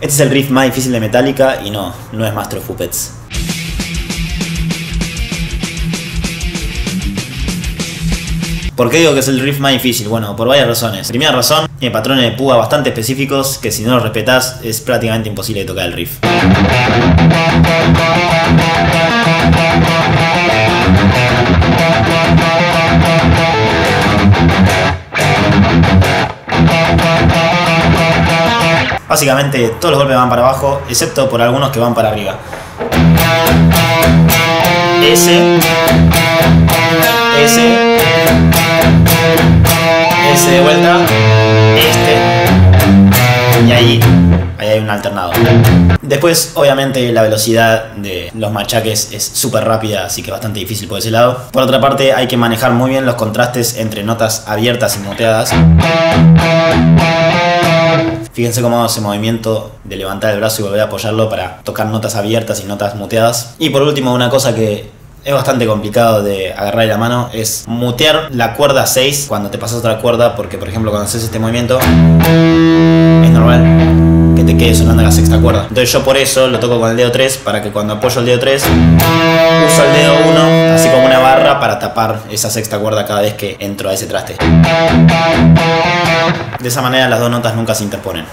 Este es el riff más difícil de Metallica y no es Master of Puppets. ¿Por qué digo que es el riff más difícil? Bueno, por varias razones. Primera razón, tiene patrones de púa bastante específicos que si no los respetás es prácticamente imposible de tocar el riff. Básicamente todos los golpes van para abajo, excepto por algunos que van para arriba. S de vuelta, y ahí hay un alternado. Después, obviamente, la velocidad de los machaques es súper rápida, así que bastante difícil por ese lado. Por otra parte, hay que manejar muy bien los contrastes entre notas abiertas y muteadas. Fíjense cómo hago ese movimiento de levantar el brazo y volver a apoyarlo para tocar notas abiertas y notas muteadas. Y por último, una cosa que es bastante complicado de agarrar la mano es mutear la cuerda 6 cuando te pasas otra cuerda, porque por ejemplo cuando haces este movimiento es normal que te quede sonando la sexta cuerda. Entonces yo por eso lo toco con el dedo 3, para que cuando apoyo el dedo 3 uso el dedo 1 así como una barra para tapar esa sexta cuerda cada vez que entro a ese traste. De esa manera las dos notas nunca se interponen.